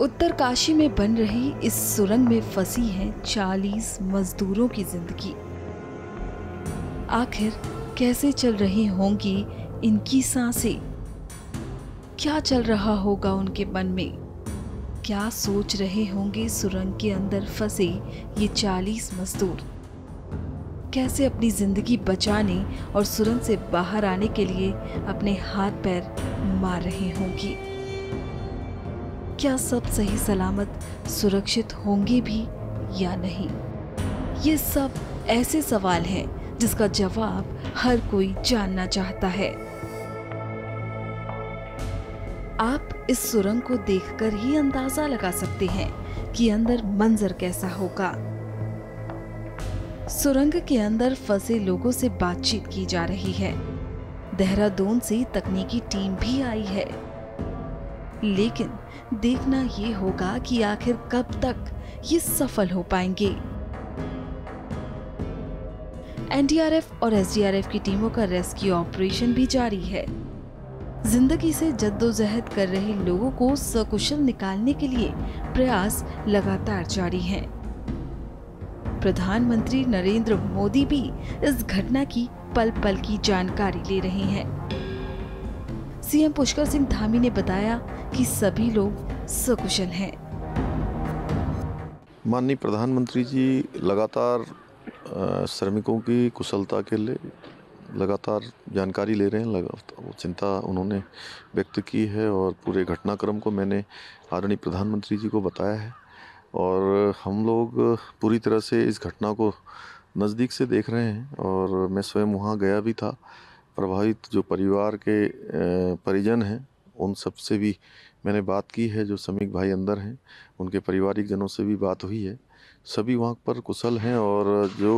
उत्तरकाशी में बन रही इस सुरंग में फंसी है 40 मजदूरों की जिंदगी। आखिर कैसे चल रही होंगी इनकी सांसें? क्या चल रहा होगा उनके मन में? क्या सोच रहे होंगे सुरंग के अंदर फंसे ये 40 मजदूर? कैसे अपनी ज़िंदगी बचाने और सुरंग से बाहर आने के लिए अपने हाथ पैर मार रहे होंगे? क्या सब सही सलामत सुरक्षित होंगे भी या नहीं? ये सब ऐसे सवाल हैं जिसका जवाब हर कोई जानना चाहता है। आप इस सुरंग को देखकर ही अंदाजा लगा सकते हैं कि अंदर मंजर कैसा होगा। सुरंग के अंदर फंसे लोगों से बातचीत की जा रही है। देहरादून से तकनीकी टीम भी आई है, लेकिन देखना ये होगा कि आखिर कब तक ये सफल हो पाएंगे। एनडीआरएफ और एसडीआरएफ की टीमों का रेस्क्यू ऑपरेशन भी जारी है। जिंदगी से जद्दोजहद कर रहे लोगों को सकुशल निकालने के लिए प्रयास लगातार जारी हैं। प्रधानमंत्री नरेंद्र मोदी भी इस घटना की पल पल की जानकारी ले रहे हैं। सीएम पुष्कर सिंह धामी ने बताया कि सभी लोग सकुशल हैं। माननीय प्रधानमंत्री जी लगातार श्रमिकों की कुशलता के लिए लगातार जानकारी ले रहे हैं। लगातार चिंता उन्होंने व्यक्त की है और पूरे घटनाक्रम को मैंने आदरणीय प्रधानमंत्री जी को बताया है और हम लोग पूरी तरह से इस घटना को नज़दीक से देख रहे हैं और मैं स्वयं वहाँ गया भी था। प्रभावित जो परिवार के परिजन हैं उन सब से भी मैंने बात की है। जो श्रमिक भाई अंदर हैं उनके पारिवारिक जनों से भी बात हुई है। सभी वहाँ पर कुशल हैं और जो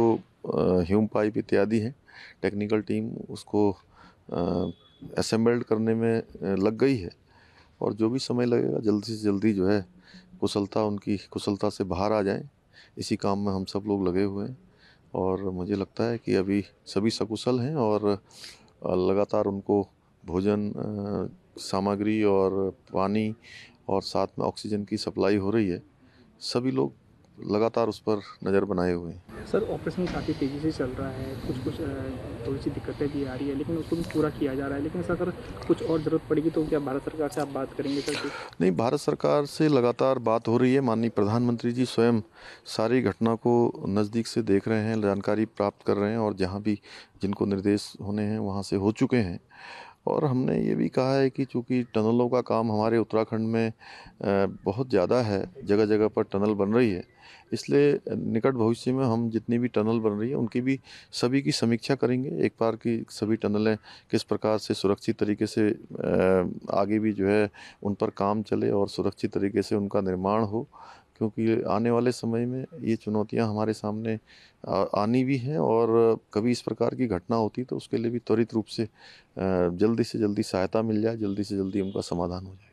ह्यूम पाइप इत्यादि हैं टेक्निकल टीम उसको असेंबल्ड करने में लग गई है और जो भी समय लगेगा जल्दी से जल्दी जो है कुशलता उनकी कुशलता से बाहर आ जाए, इसी काम में हम सब लोग लगे हुए हैं और मुझे लगता है कि अभी सभी सकुशल हैं और लगातार उनको भोजन सामग्री और पानी और साथ में ऑक्सीजन की सप्लाई हो रही है। सभी लोग लगातार उस पर नज़र बनाए हुए हैं। सर ऑपरेशन काफ़ी तेज़ी से चल रहा है, कुछ थोड़ी सी दिक्कतें भी आ रही है लेकिन उसको भी पूरा किया जा रहा है। लेकिन सर अगर कुछ और ज़रूरत पड़ेगी तो क्या भारत सरकार से आप बात करेंगे सर? नहीं, भारत सरकार से लगातार बात हो रही है। माननीय प्रधानमंत्री जी स्वयं सारी घटना को नज़दीक से देख रहे हैं, जानकारी प्राप्त कर रहे हैं और जहाँ भी जिनको निर्देश होने हैं वहाँ से हो चुके हैं। और हमने ये भी कहा है कि चूँकि टनलों का काम हमारे उत्तराखंड में बहुत ज़्यादा है, जगह जगह पर टनल बन रही है, इसलिए निकट भविष्य में हम जितनी भी टनल बन रही है उनकी भी सभी की समीक्षा करेंगे एक बार कि सभी टनलें किस प्रकार से सुरक्षित तरीके से आगे भी जो है उन पर काम चले और सुरक्षित तरीके से उनका निर्माण हो, क्योंकि आने वाले समय में ये चुनौतियां हमारे सामने आनी भी हैं और कभी इस प्रकार की घटना होती तो उसके लिए भी त्वरित रूप से जल्दी सहायता मिल जाए, जल्दी से जल्दी उनका समाधान हो जाए।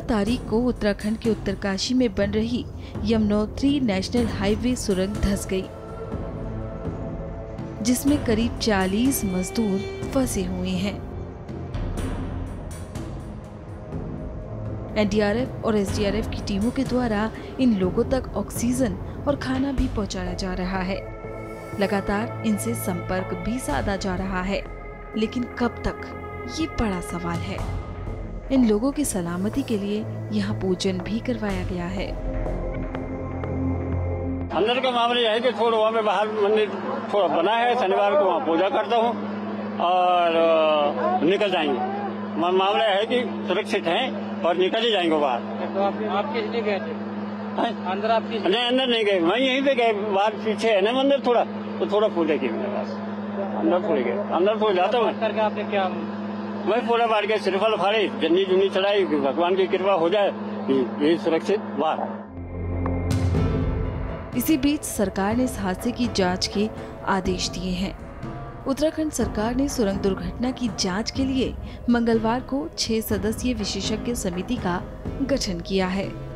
12 तारीख को उत्तराखंड के उत्तरकाशी में बन रही यमुनोत्री नेशनल हाईवे सुरंग धंस गई, जिसमें करीब 40 मजदूर फंसे हुए हैं। एनडीआरएफ और एसडीआरएफ की टीमों के द्वारा इन लोगों तक ऑक्सीजन और खाना भी पहुंचाया जा रहा है। लगातार इनसे संपर्क भी साधा जा रहा है, लेकिन कब तक ये बड़ा सवाल है। इन लोगों की सलामती के लिए यहाँ पूजन भी करवाया गया है। अंदर का मामला यह है कि थोड़ा वहाँ पे बाहर मंदिर थोड़ा बना है, शनिवार को वहाँ पूजा करता हूँ और निकल जाएंगे। मामला है कि सुरक्षित हैं और निकल ही जाएंगे बाहर। तो आप किस लिए गए थे अंदर? आप किस? नहीं, अंदर नहीं गए, वहीं यहीं पे गए। बाहर पीछे है ना मंदिर थोड़ा, तो थोड़ा पूजा की मेरे पास अंदर थोड़ी गए, अंदर थोड़ा जाता हूँ। आपने क्या? वही पूरा बाहर गए, श्रीफल फाड़े, जन्नी जुन्नी चढ़ाई, भगवान की कृपा हो जाए, ये सुरक्षित बाहर। इसी बीच सरकार ने इस हादसे की जाँच के आदेश दिए हैं। उत्तराखंड सरकार ने सुरंग दुर्घटना की जांच के लिए मंगलवार को 6 सदस्यीय विशेषज्ञ समिति का गठन किया है।